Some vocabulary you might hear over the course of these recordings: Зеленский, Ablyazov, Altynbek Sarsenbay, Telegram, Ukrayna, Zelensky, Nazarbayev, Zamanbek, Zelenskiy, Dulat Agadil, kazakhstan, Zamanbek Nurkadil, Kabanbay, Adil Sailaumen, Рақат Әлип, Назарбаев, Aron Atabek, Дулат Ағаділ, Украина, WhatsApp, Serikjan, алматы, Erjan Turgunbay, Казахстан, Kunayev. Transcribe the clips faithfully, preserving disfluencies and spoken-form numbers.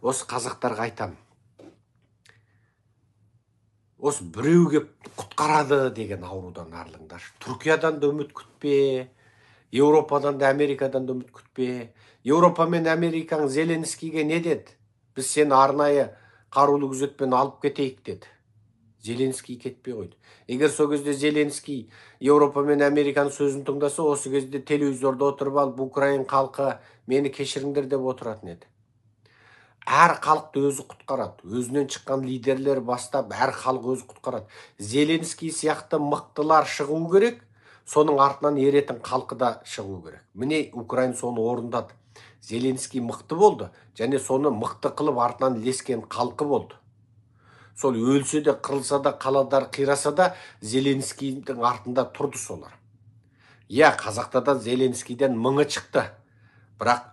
Осы қазақтарға айтам. Осы біреу кеп құтқарады деген аурудан арылыңдаршы. Түркиядан да үміт күтпе, Еуропадан да Америкадан да үміт күтпе. Еуропа мен Америкаң Зеленскийге не деді? Біз сені арнайы қарулы күзетпен алып кетейік деді. Зеленский кетпей қойды. Егер сол кезде Зеленский Еуропа мен Американың сөзін тыңдаса, осы кезде телевизорда отырып алып Украин халқы мені кешіріңдер деп отыратын еді. Әр халықты өзі құтқарады. Өзінен шыққан лидерлер бастап әр халық өзі құтқарады. Зеленский сияқты мықтылар шығу керек, соның артынан еретін халқы да шығу керек. Міне Украин соны орындады. Зеленский мықты болды, және соны мықты қылып артынан лескен халқы болды. Сол өлсе де, қырылса да, қаладар қираса да, Зеленскийдің артында тұрды солар. Иә, қазақта да Зеленскийден мыңы шықты. Бірақ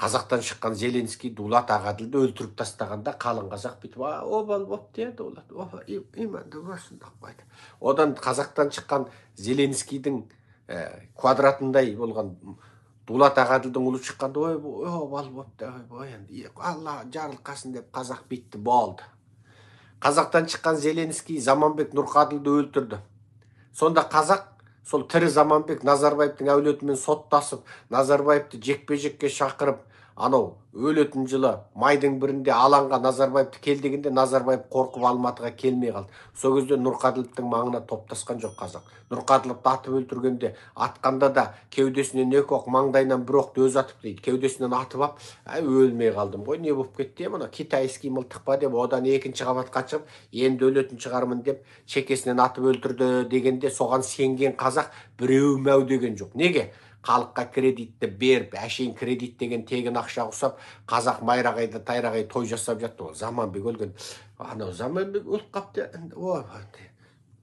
қазақтан шыққан Зеленский Дулат Ағаділді өлтіріп тастағанда қалың қазақ бүйтіп, "Обал боп" деді олар. "Опа, иманды басындық" дейді. Одан қазақтан шыққан Зеленскийдің квадратындай болған Дулат Ағаділдің ұлы шыққанда, "Ой, обал боп" дейді. "Алла жарылқасын" деп қазақ битті болды. Қазақтан шыққан Зеленский Zamanbek Nurkadilді өлтірді. Сонда қазақ сол тірі Zamanbek Nazarbayevтің әулетімен соттасып, Назарбаевты жекпе-жекке шақырып, анау өлетін жылы майдың бірінде алаңға Назарбаевты келдегенде Назарбаев қорқып Алматыға келмей қалды. Сол кезде Nurkadilovтың маңына топтасқан жоқ қазақ. Nurkadilovты атып өлтіргенде атқанда да кеудесінен екі оқ, маңдайынан бір оқты өз атып дейді. Кеудесінен атып ап, "Әй, өлмей қалдым ғой, не болып кетті мына? Китайский мылтық па" деп одан екінші қабатқа шығып, "Енді өлетін шығармын" деп шекесінен атып өлтірді дегенде соған сенген қазақ біреу мәу деген жоқ. Неге? Халыққа кредитті беріп, әшейін кредит деген тегін ақша құсап, қазақ майрағайды, тайрағай той жасап жатты. Ол Zamanbek өлген. Анау Zamanbek өліп қапты. О,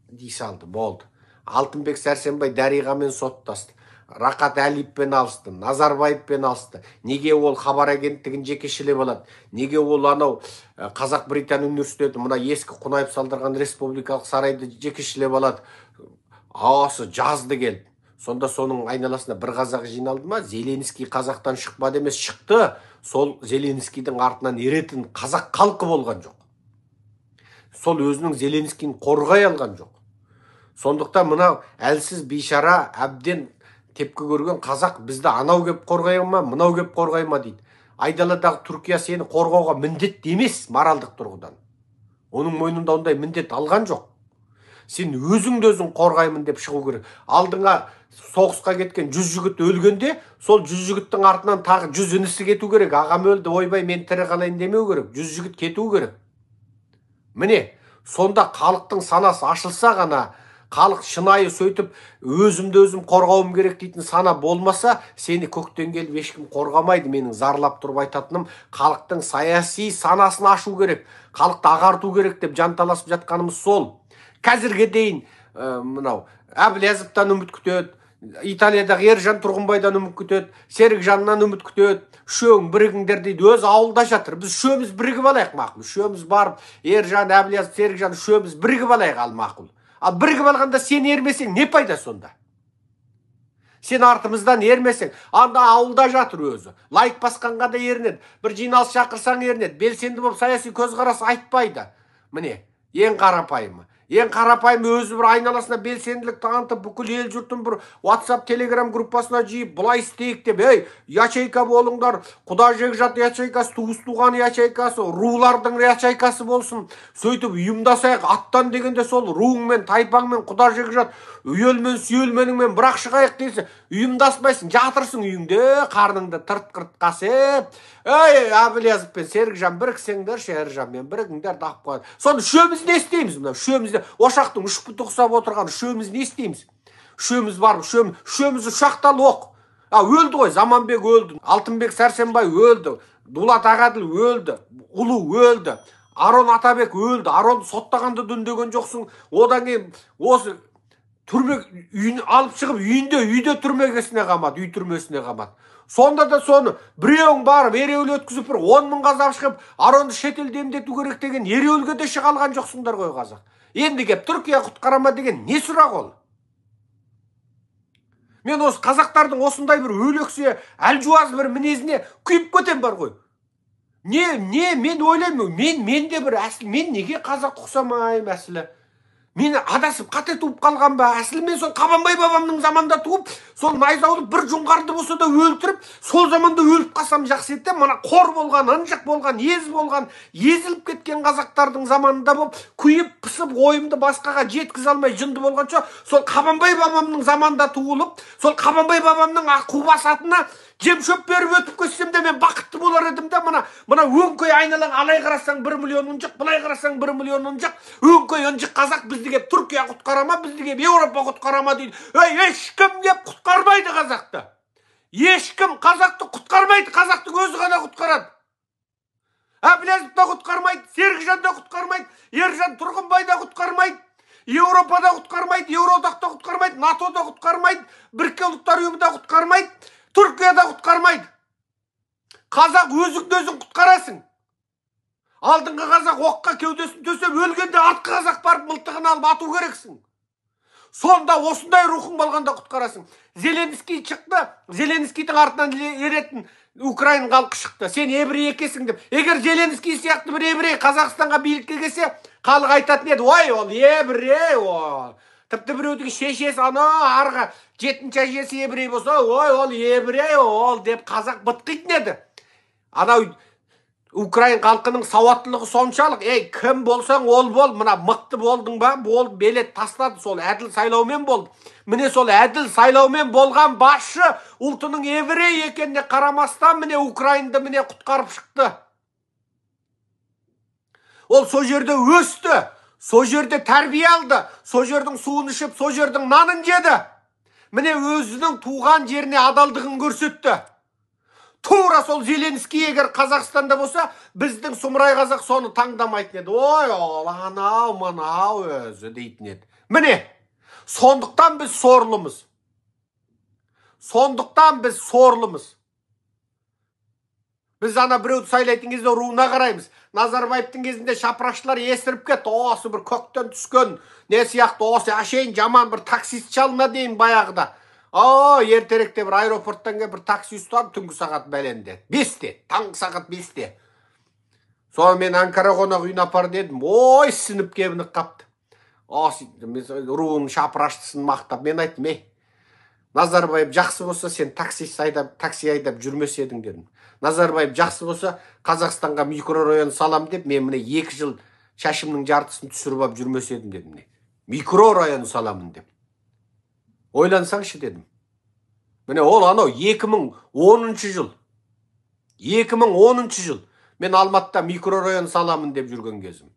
дей салды, болды. Altynbek Sarsenbay Дариғамен соттасты. Рақат Әлиппен алысты, Назарбаевпен алысты. Неге ол хабар агенттігін жекешелеп алады? Неге ол анау Қазақ Британ университеті, мына ескі Kunayev салдырған республикалық сарайды жекешелеп алады? Ауасы жазды келді. Сонда соның айналасына бір қазақ жиналды ма? Зеленский қазақтан шықпады емес, шықты. Сол Зеленскийдің артынан еретін қазақ халқы болған жоқ. Сол өзінің Зеленскийін қорғай алған жоқ. Сондықтан мынау әлсіз бейшара әбден тепкі көрген қазақ бізді анау кеп қорғай ма, мынау кеп қорғай ма дейді. Айдаладағы Түркия сені қорғауға міндетті емес моральдық тұрғыдан. Оның мойнында ондай міндет алған жоқ. Сен өзіңді өзің қорғаймын деп шығу керек. Алдыңа соғысқа кеткен жүз жігіт өлгенде, сол жүз жігіттің артынан тағы жүз інісі кету керек. Ағам өлді, ойбай мен тірі қалайын демеу керек. жүз жігіт кету керек. Міне, сонда халықтың санасы ашылса ғана, халық шынайы сөйтіп өзімді өзім қорғауым керек дейтін сана болмаса, сені көктен келіп ешкім қорғамайды. Менің зарлап тұрып айтатыным, халықтың саяси санасын ашу керек, халықты ағарту керек деп жанталасып жатқанымыз сол. Қазірге дейін мынау Абlyazovтан үміт күтеді, Италиядағы Erjan Turgunbayдан үміт күтеді, Serikjanнан үміт күтеді. Үшеуің бірігіңдер дейді, өз ауылда жатыр. Біз үшеуміз бірігіп алайық мақұл. Үшеуміз барып, Erjan, Ablyazov, Serikjan үшеуміз бірігіп алайық ал мақұл. Ал бірігіп алғанда сен ермесең не пайда сонда? Сен артымыздан ермесең, анда ауылда жатыр өзі. Лайк басқанға да ерінеді, бір жиналыс шақырсаң ерінеді, белсенді болып саяси көзқарас айтпайды. Міне, ең қарапайымы. Ең қарапайым өзі бір айналасына белсенділік танытып, бүкіл ел жұртын бір WhatsApp, Telegram группасына жиып, бұлай істейік деп, "Ей, ячейка болыңдар, құда жекжат ячейкасы, туыс-туған ячейкасы, рулардың ячейкасы болсын, сөйтіп ұйымдасайық, аттан дегенде сол руыңмен, тайпаңмен, құда жекжат, үйелмен, сүйелменіңмен бірақ шығайық" десе, ұйымдаспайсың, жатырсың үйіңде, қарныңды тырт-қырт қасып, "Ей, Ablyazov пен Serikjan біріксеңдер, Serikjan мен бірігіңдер" деп қояды. Соны үшеуміз не істейміз мына? Үшеуміз ошақтың үшпіті құсап отырған үшеуміз не істейміз? Үшеуміз бар, үшеуміз ұшақтан оқ. Өлді ғой, Zamanbek өлді, Altynbek Sarsenbay өлді, Dulat Agadil өлді, ұлы өлді, Aron Atabek өлді. Арон соттағанды дүндеген жоқсың. Одан кейін осы түрме үйін алып шығып, үйінде үйде түрмегесіне қамады, үй түрмесіне қамады. Сонда да соны біреуің барып ереуіл өткізіп бір он мың қазақ шығып, Аронды шетелде емдету керек деген ереуілге де шыға алған жоқсыңдар ғой қазақ. Енді кеп Түркия құтқарама деген не сұрақ ол? Men oz Kazaklar'dan osınday bir öylökse, aljuvaz bir minezine kuyup kötem bar koy. Ne, ne, men oylaymayım. Men, men de bir asıl, men nege Kazak oksamayım asılı. Meni adasıp katay tuğup kalgan ba. Asıl men son Kabanbay babamın zamanda tuğup, son Mayzau'lu bir jungardı bolsa da öldürüp, sol zamanda ölüp kasam jaksı ette, mana kor bolgan, ınjık bolgan, ez bolgan, ezilip ketken Kazaklar'dın zamanında bop, kuyup, pısıp, oyımdı başkaga jetkize almay jındı bolgança, sol Kabanbay babamın zamanda tuğulup, sol Kabanbay babamın kubas atına jem şöp berip ötüp kötsem de men bakıtlı bolar edim de, mana, mana öngköy aynalan alay karasan bir milyon ınjık, bulay karasan bir milyon ınjık, öngköy ınjık Kazak bizdi kep Türkiye kutkarama, bizdi kep Europa kutkarama deydi. Ey, eşkim kep kutkarmaydı Kazak'ta. Eşkim Kazak'ta kutkarmaydı, Kazak'ta özü gana kutkaradı. Ablyazov da kutkarmaydı, Serikjan da kutkarmaydı, Erjan Turgunbay da kutkarmaydı. Europa'da kutkarmaydı, Euroodak'ta kutkarmaydı, NATO'da kutkarmaydı, Birken Ulutlar Uyumu'da kutkarmaydı. Türkiye'de kutkarmaydı. Kazak özün özün kutkarasın. Aldınğı Kazak okka kevdesin tösep, ölgende artkı Kazak barıp mıltığını alıp atı kereksin. Sonda osınday ruhun bolganda kutkarasın. Zelenskiy çıktı, Zelenskiy'nin ardından erетін Ukrayna halkı çıktı. Sen ebirey ekesin dep. Eger Zelenskiy siyaklı bir ebirey Kazakistan'a birlikte kese, halk aytatın edi. Oy ol, ebirey ol. Tıptı bireudeki şeşesi ana arga жетинчи şeşesi ebirey bolsa, oy ol ebirey ol dep Kazak bıtkıytın edi. Ana Ukrayna halkının savatlılığı sonçalık. Ey kim bolsan ol bol. Mına mıktı boldun ba. Bol bele tasladı sol. Adil Sailaumen boldu. Mine sol Adil Sailaumen bolgan başı. Ultının evrey ekenine karamastan mine Ukrayna'da mine kutkarıp çıktı. Ol so jerde östü. So jerde terbiye aldı. So jerden suğun işip, so jerden nanın jedi. Mine özünün tuğan jerine adaldığını görsüttü. Тура сол Зеленский егер Қазақстанда болса, біздің сұмырай қазақ соны таңдамайтын еді. Ой, ол анау, мынау өзі дейтін еді. Міне, сондықтан біз сорлымыз. Сондықтан біз сорлымыз. Біз ана біреуді сайлайтын кезде руына қараймыз. Назарбаевтың кезінде шапырашылар есіріп кетті. Осы бір көктен түскен, не сияқты, осы әшейін жаман бір таксист шалына дейін баяғыда. Aa, erterekte bir aeroporttan bir taksi üstü tüngü saat belendi. Biste, taң saat biste. Sonra men Ankara konak uyun apar dedim. Oy, sınıp kebini kaptı. Ruhun şapıraştısını maqtap. Men aytım, ey, Nazarbayev жақсы болса, sen taksi aydap, taksi aydap жүрмес едің dedim. Nazarbayev жақсы болса, Қазақстанға микрорайон салам деп, men mine екі жыл шашымның жартысын түсіріп ап жүрмес едім dedim. Микрорайон саламын деп. Ойлансаңшы dedim. Mene ol anau эки миң онунчу жыл. эки миң онунчу жыл. Men Almatı'da mikrorayon salamın deyip jürgen kezim.